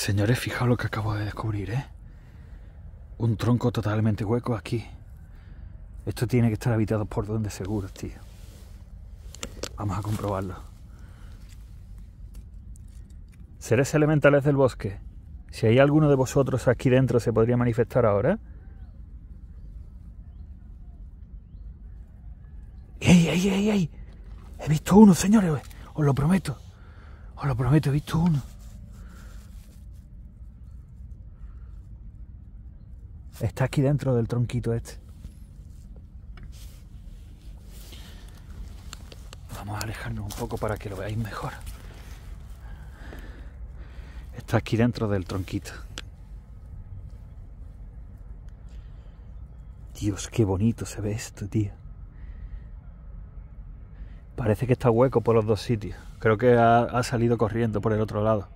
Señores, fijaos lo que acabo de descubrir, ¿eh? Un tronco totalmente hueco aquí. Esto tiene que estar habitado por duendes seguros, tío. Vamos a comprobarlo. Seres elementales del bosque. Si hay alguno de vosotros aquí dentro, se podría manifestar ahora. ¡Ey, ey, ey, ey! He visto uno, señores. Os lo prometo. Os lo prometo, he visto uno. Está aquí dentro del tronquito este. Vamos a alejarnos un poco para que lo veáis mejor. Está aquí dentro del tronquito. Dios, qué bonito se ve esto, tío. Parece que está hueco por los dos sitios. Creo que ha salido corriendo por el otro lado.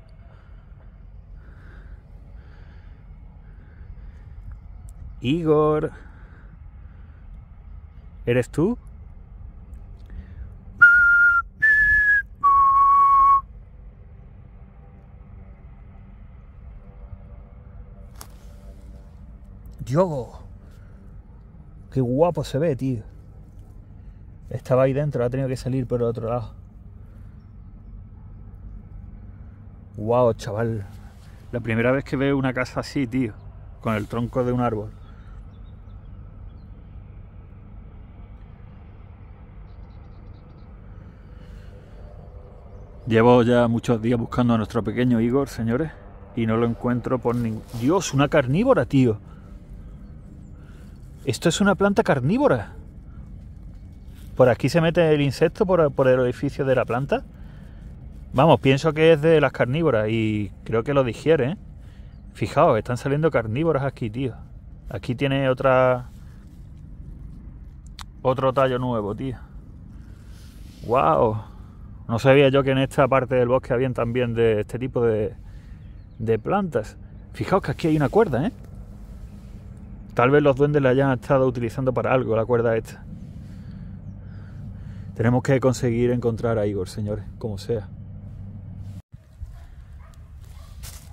Igor, ¿eres tú? Yo, qué guapo se ve, tío. Estaba ahí dentro, ha tenido que salir por el otro lado. Guau, chaval. La primera vez que veo una casa así, tío, con el tronco de un árbol. Llevo ya muchos días buscando a nuestro pequeño Igor, señores, y no lo encuentro por ningún... ¡Dios, una carnívora, tío! Esto es una planta carnívora. Por aquí se mete el insecto por el orificio de la planta. Vamos, pienso que es de las carnívoras y creo que lo digiere, ¿eh? Fijaos, están saliendo carnívoras aquí, tío. Aquí tiene otro tallo nuevo, tío. ¡Wow! No sabía yo que en esta parte del bosque habían también de este tipo de plantas. Fijaos que aquí hay una cuerda, ¿eh? Tal vez los duendes la hayan estado utilizando para algo, la cuerda esta. Tenemos que conseguir encontrar a Igor, señores, como sea.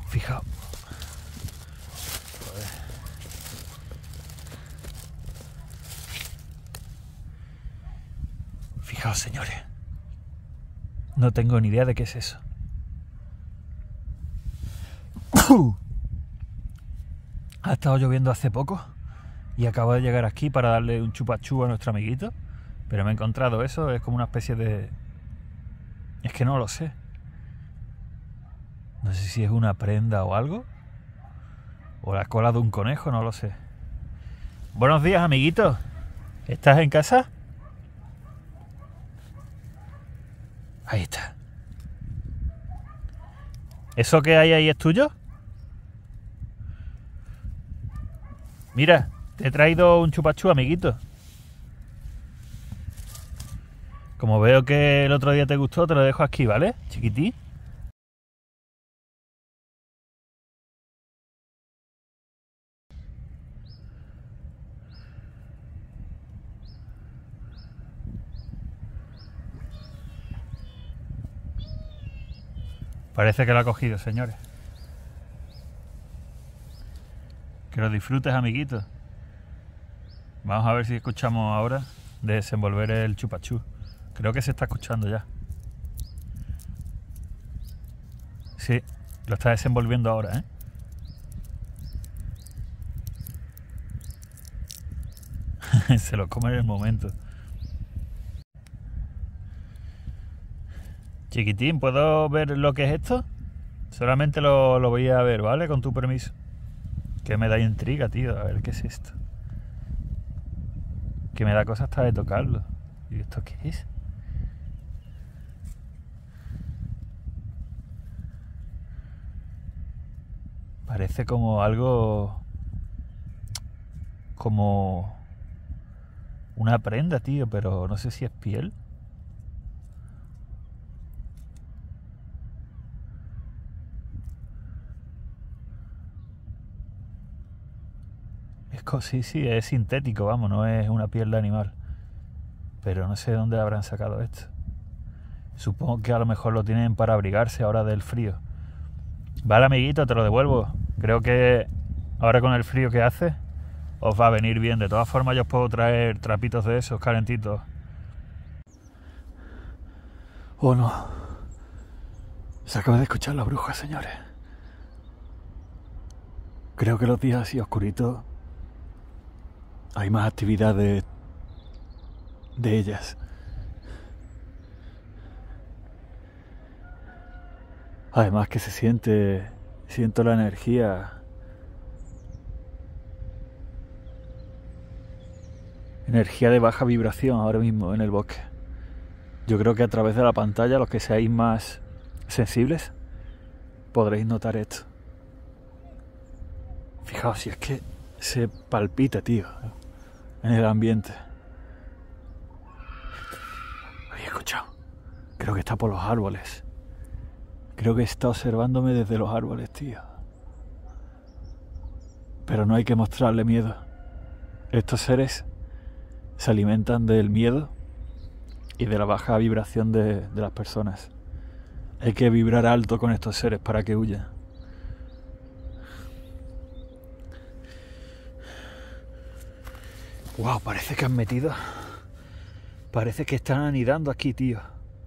Fijaos. Joder. Fijaos, señores. No tengo ni idea de qué es eso. Ha estado lloviendo hace poco y acabo de llegar aquí para darle un chupachú a nuestro amiguito, pero me he encontrado eso. Es como una especie de... es que no lo sé. No sé si es una prenda o algo, o la cola de un conejo, no lo sé. Buenos días, amiguito. ¿Estás en casa? Ahí está. ¿Eso que hay ahí es tuyo? Mira, te he traído un chupachú, amiguito. Como veo que el otro día te gustó, te lo dejo aquí, ¿vale, chiquití? Parece que lo ha cogido, señores. Que lo disfrutes, amiguito. Vamos a ver si escuchamos ahora de desenvolver el chupachú. Creo que se está escuchando ya. Sí, lo está desenvolviendo ahora, ¿eh? Se lo come en el momento. Chiquitín, ¿puedo ver lo que es esto? Solamente lo voy a ver, ¿vale? Con tu permiso. Que me da intriga, tío. A ver qué es esto. Que me da cosa hasta de tocarlo. ¿Y esto qué es? Parece como algo... como... una prenda, tío, pero no sé si es piel. Sí, es sintético, vamos, no es una piel de animal. Pero no sé dónde habrán sacado esto. Supongo que a lo mejor lo tienen para abrigarse ahora del frío. Vale, amiguito, te lo devuelvo. Creo que ahora con el frío que hace os va a venir bien. De todas formas, yo os puedo traer trapitos de esos calentitos. Oh, no. Se acaba de escuchar la bruja, señores. Creo que los días así oscuritos hay más actividad de ellas. Además que siento la energía. Energía de baja vibración ahora mismo en el bosque. Yo creo que a través de la pantalla, los que seáis más sensibles, podréis notar esto. Fijaos, si es que se palpita, tío, en el ambiente. ¿Lo habéis escuchado? Creo que está por los árboles. Creo que está observándome desde los árboles, tío. Pero no hay que mostrarle miedo. Estos seres se alimentan del miedo y de la baja vibración de las personas. Hay que vibrar alto con estos seres para que huyan. Wow, parece que han metido... Parece que están anidando aquí, tío.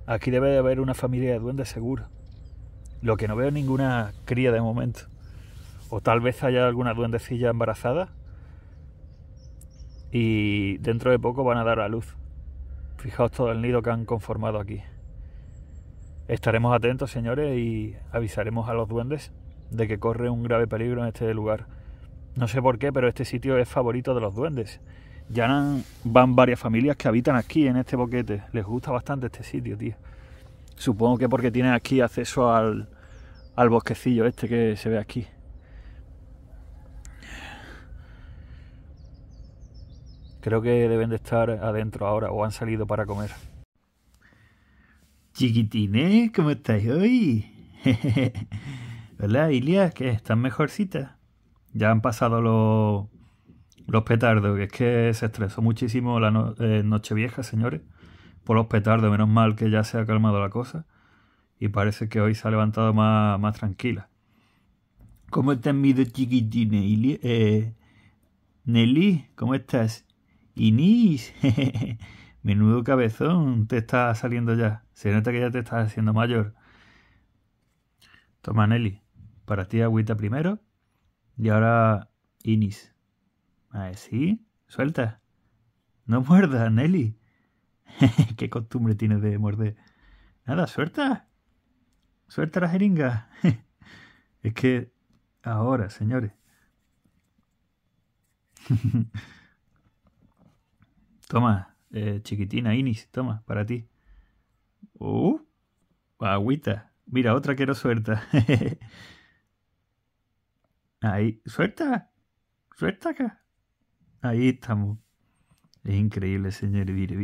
Aquí debe de haber una familia de duendes seguro. Lo que no veo ninguna cría de momento. O tal vez haya alguna duendecilla embarazada y dentro de poco van a dar a luz. Fijaos todo el nido que han conformado aquí. Estaremos atentos, señores, y avisaremos a los duendes de que corre un grave peligro en este lugar. No sé por qué, pero este sitio es favorito de los duendes. Ya van varias familias que habitan aquí, en este boquete. Les gusta bastante este sitio, tío. Supongo que porque tienen aquí acceso al bosquecillo este que se ve aquí. Creo que deben de estar adentro ahora o han salido para comer. Chiquitines, ¿cómo estáis hoy? Hola, Ilia, ¿qué? ¿Están mejorcita? Ya han pasado los petardos, que es que se estresó muchísimo la Nochevieja, señores. Por los petardos, menos mal que ya se ha calmado la cosa y parece que hoy se ha levantado más tranquila. ¿Cómo están mis dos chiquitines? Nelly, ¿cómo estás? Inis, menudo cabezón, te está saliendo ya. Se nota que ya te estás haciendo mayor. Toma, Nelly, para ti agüita primero y ahora Inis. Así, suelta. No muerdas, Nelly. Qué costumbre tienes de morder. Nada, suelta. Suelta la jeringa. Es que ahora, señores. Toma, chiquitina, Inis, toma, para ti. Agüita. Mira, otra que no suelta. Ahí, suelta. Suelta acá. Ahí estamos. Es increíble, señor. Mire.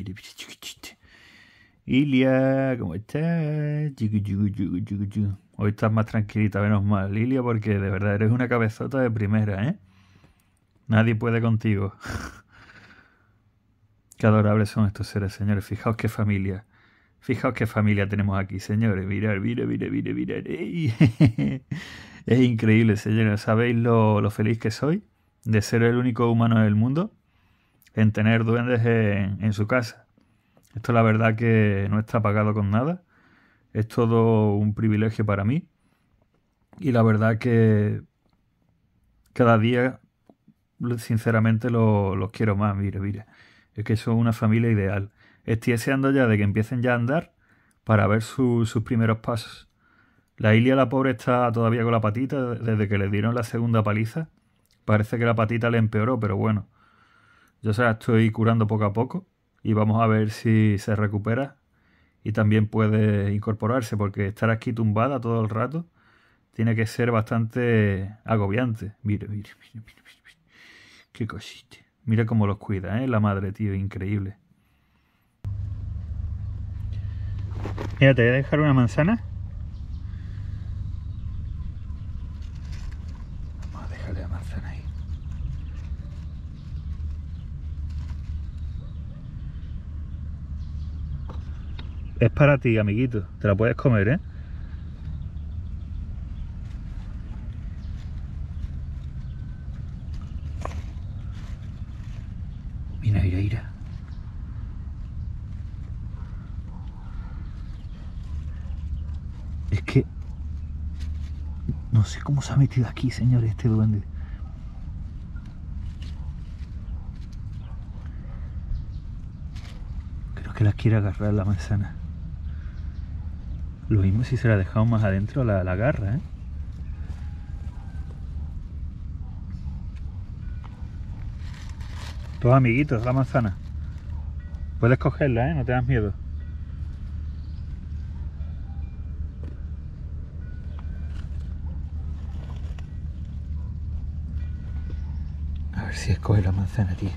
Ilia, ¿cómo estás? Hoy estás más tranquilita, menos mal, Ilia, porque de verdad eres una cabezota de primera, ¿eh? Nadie puede contigo. Qué adorables son estos seres, señores. Fijaos qué familia. Fijaos qué familia tenemos aquí, señores. Mirad. Es increíble, señores. ¿Sabéis lo feliz que soy de ser el único humano del mundo en tener duendes en su casa? Esto la verdad que no está pagado con nada. Es todo un privilegio para mí. Y la verdad que cada día, sinceramente, los quiero más. Mire. Es que son una familia ideal. Estoy deseando ya de que empiecen ya a andar para ver sus primeros pasos. La Ilia, la pobre, está todavía con la patita. Desde que le dieron la segunda paliza, parece que la patita le empeoró, pero bueno. Yo se la estoy curando poco a poco y vamos a ver si se recupera y también puede incorporarse, porque estar aquí tumbada todo el rato tiene que ser bastante agobiante. Mire. Qué cosita. Mira cómo los cuida, ¿eh? La madre, tío, increíble. Mira, te voy a dejar una manzana. Vamos a dejarle la manzana ahí. Es para ti, amiguito. Te la puedes comer, ¿eh? No sé cómo se ha metido aquí, señores, este duende. Creo que la quiere agarrar la manzana. Lo mismo si se la ha dejado más adentro, la agarra, ¿eh? Todos amiguitos, la manzana. Puedes cogerla, ¿eh? No tengas miedo. A ver si escoge la manzana, tío.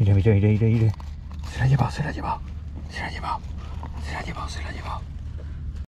Mira. Se la ha llevado, se la ha llevado.